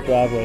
the driveway.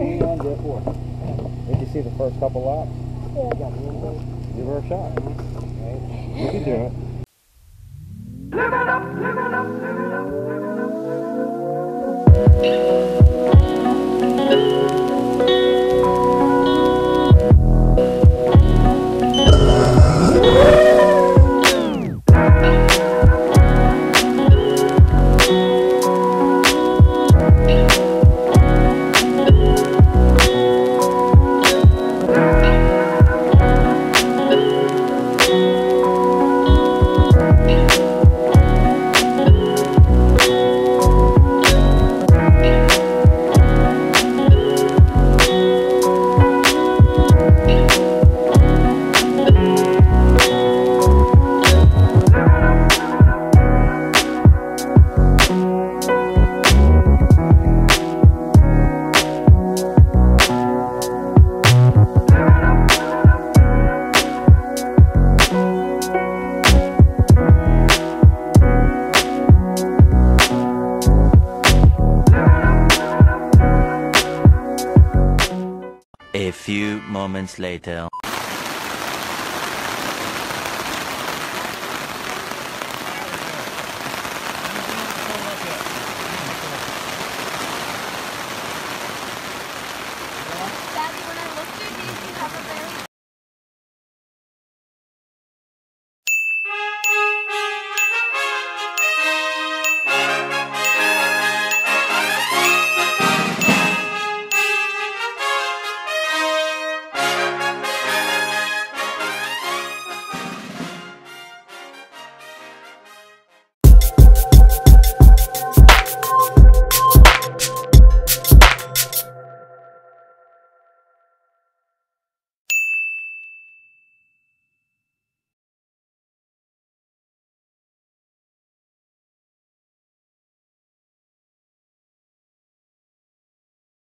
Did you see the first couple laps? Yeah. Give her a shot. Right? You can do it. Live it up, live it up, live it up, live it up, live it up. A few moments later.